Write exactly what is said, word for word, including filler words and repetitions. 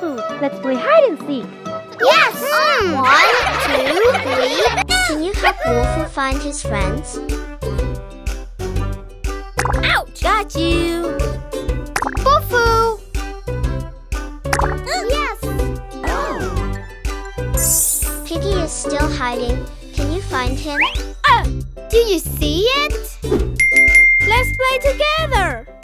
Wolfoo. Let's play hide and seek. Yes! Mm. One, two, three. Can you help Wolfoo find his friends? Ouch! Got you! Wolfoo! Mm. Yes! Oh. Piggy is still hiding. Can you find him? Oh! Do you see it? Let's play together!